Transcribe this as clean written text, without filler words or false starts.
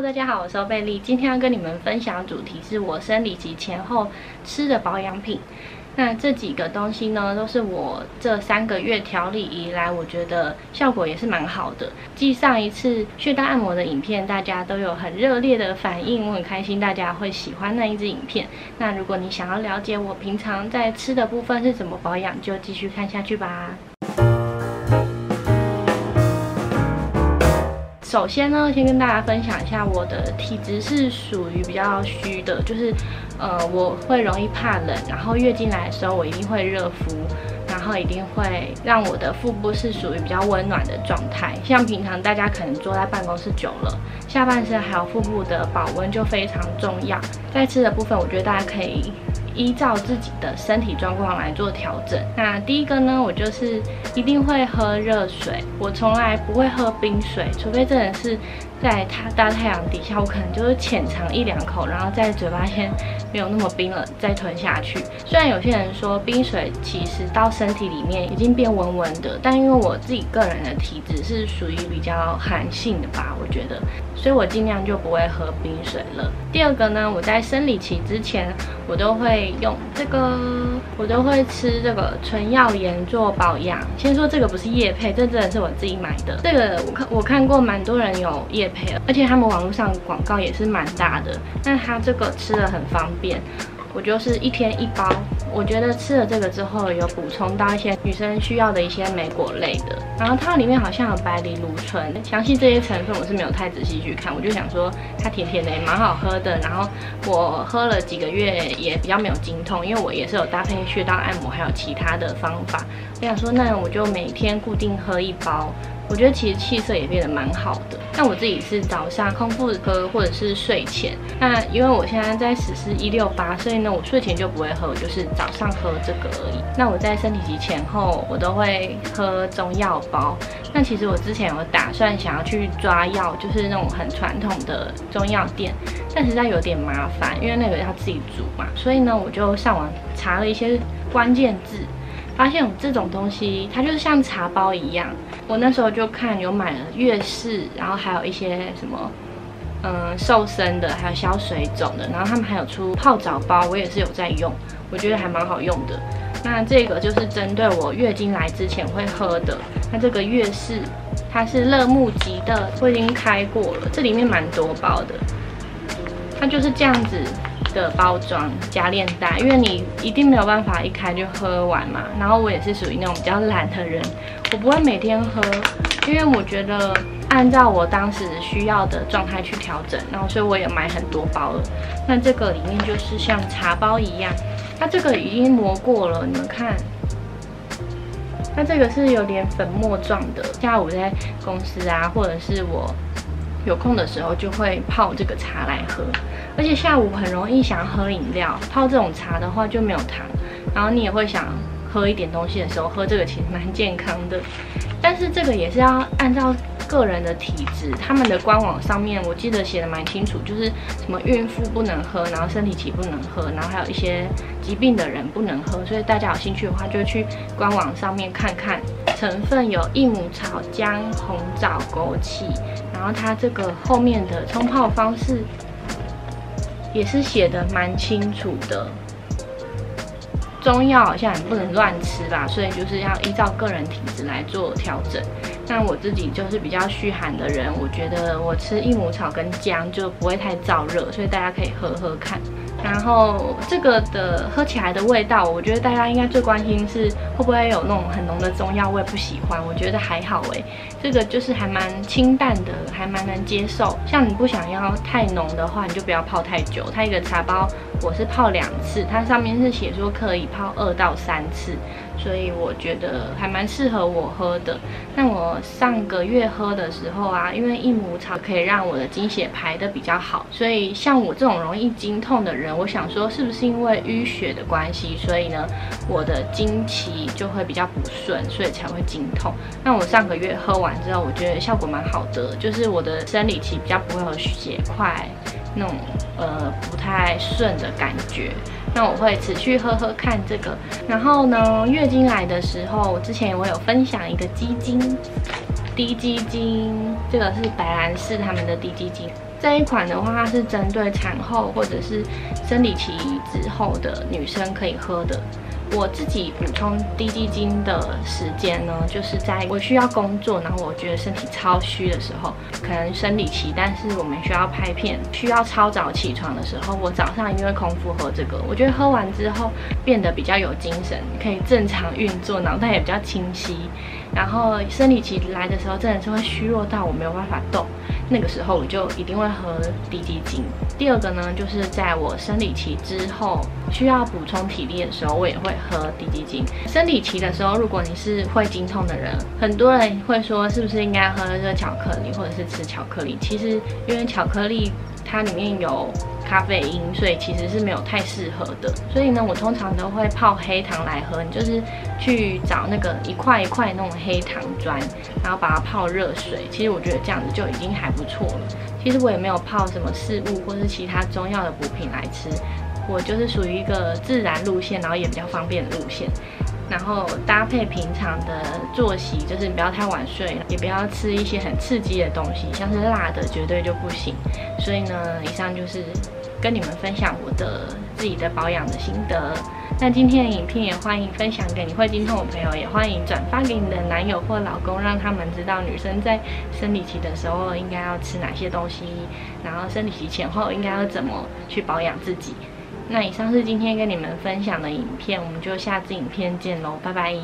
Hello， 大家好，我是贝利。今天要跟你们分享主题是我生理期前后吃的保养品。那这几个东西呢，都是我这3个月调理以来，我觉得效果也是蛮好的。继上一次穴道按摩的影片，大家都有很热烈的反应，我很开心大家会喜欢那一支影片。那如果你想要了解我平常在吃的部分是怎么保养，就继续看下去吧。 首先呢，先跟大家分享一下我的体质是属于比较虚的，就是我会容易怕冷，然后月经来的时候我一定会热敷，然后一定会让我的腹部是属于比较温暖的状态。像平常大家可能坐在办公室久了，下半身还有腹部的保温就非常重要。在吃的部分，我觉得大家可以 依照自己的身体状况来做调整。那第一个呢，我就是一定会喝热水，我从来不会喝冰水，除非真的是在大太阳底下，我可能就是浅尝1、2口，然后在嘴巴先没有那么冰了，再吞下去。虽然有些人说冰水其实到身体里面已经变温温的，但因为我自己个人的体质是属于比较寒性的吧，我觉得，所以我尽量就不会喝冰水了。第二个呢，我在生理期之前，我都会 用这个，我都会吃这个纯耀颜做保养。先说这个不是业配，这真的是我自己买的。这个我看过蛮多人有业配，而且他们网络上广告也是蛮大的。那它这个吃的很方便，我就是1天1包。我觉得吃了这个之后，有补充到一些女生需要的一些莓果类的。然后它里面好像有白藜芦醇，详细这些成分我是没有太仔细去看，我就想说它甜甜的，也蛮好喝的。然后我喝了几个月也比较没有经痛，因为我也是有搭配穴道按摩还有其他的方法。我想说，那我就每天固定喝1包。 我觉得其实气色也变得蛮好的。那我自己是早上空腹喝，或者是睡前。那因为我现在在实施168，所以呢，我睡前就不会喝，我就是早上喝这个而已。那我在生理期前后，我都会喝中药包。那其实我之前有打算想要去抓药，就是那种很传统的中药店，但实在有点麻烦，因为那个要自己煮嘛。所以呢，我就上网查了一些关键字， 发现有这种东西，它就是像茶包一样。我那时候就看有买了月事，然后还有一些什么，瘦身的，还有消水肿的，然后他们还有出泡澡包，我也是有在用，我觉得还蛮好用的。那这个就是针对我月经来之前会喝的。那这个月事，它是乐木集的，我已经开过了，这里面蛮多包的，它就是这样子 的包装加链袋，因为你一定没有办法一开就喝完嘛。然后我也是属于那种比较懒的人，我不会每天喝，因为我觉得按照我当时需要的状态去调整。然后所以我也买很多包了。那这个里面就是像茶包一样，它这个已经磨过了，你们看，它这个是有点粉末状的。下午在公司啊，或者是我 有空的时候就会泡这个茶来喝，而且下午很容易想要喝饮料，泡这种茶的话就没有糖，然后你也会想喝一点东西的时候喝这个，其实蛮健康的。但是这个也是要按照个人的体质，他们的官网上面我记得写的蛮清楚，就是什么孕妇不能喝，然后生理期不能喝，然后还有一些疾病的人不能喝，所以大家有兴趣的话就去官网上面看看。 成分有1母草、姜、红枣、枸杞，然后它这个后面的冲泡方式也是写的蛮清楚的。中药好像也不能乱吃吧，所以就是要依照个人体质来做调整。那我自己就是比较虚寒的人，我觉得我吃1母草跟姜就不会太燥热，所以大家可以喝喝看。 然后这个的喝起来的味道，我觉得大家应该最关心是会不会有那种很浓的中药味不喜欢，我觉得还好哎，这个就是还蛮清淡的，还蛮能接受。像你不想要太浓的话，你就不要泡太久。它一个茶包我是泡2次，它上面是写说可以泡2到3次，所以我觉得还蛮适合我喝的。那我上个月喝的时候啊，因为1母草可以让我的经血排得比较好，所以像我这种容易经痛的人， 我想说，是不是因为淤血的关系，所以呢，我的经期就会比较不顺，所以才会经痛。那我上个月喝完之后，我觉得效果蛮好的，就是我的生理期比较不会有血块那种不太顺的感觉。那我会持续喝喝看这个。然后呢，月经来的时候，我之前我有分享一个鸡精，滴鸡精，这个是白兰氏他们的滴鸡精。这一款的话，它是针对产后或者是生理期之后的女生可以喝的。我自己补充低基精的时间呢，就是在我需要工作，然后我觉得身体超虚的时候，可能生理期，但是我们需要拍片，需要超早起床的时候，我早上因为空腹喝这个，我觉得喝完之后变得比较有精神，可以正常运作，脑袋也比较清晰。然后生理期来的时候，真的是会虚弱到我没有办法动，那个时候我就一定会喝低基精。第二个呢，就是在我生理期之后需要补充体力的时候，我也会喝低基精。生理期的时候，如果你是会经痛的人，很多人会说是不是应该喝热巧克力或者是吃巧克力？其实因为巧克力它里面有咖啡因，所以其实是没有太适合的。所以呢，我通常都会泡黑糖来喝，你就是去找那个一块一块那种黑糖砖，然后把它泡热水。其实我觉得这样子就已经还不错了。其实我也没有泡什么事物或是其他中药的补品来吃。我就是属于一个自然路线，然后也比较方便的路线，然后搭配平常的作息，就是不要太晚睡，也不要吃一些很刺激的东西，像是辣的绝对就不行。所以呢，以上就是跟你们分享我的自己的保养的心得。那今天的影片也欢迎分享给你会经痛的朋友，也欢迎转发给你的男友或老公，让他们知道女生在生理期的时候应该要吃哪些东西，然后生理期前后应该要怎么去保养自己。那以上是今天跟你们分享的影片，我们就下次影片见喽，拜拜。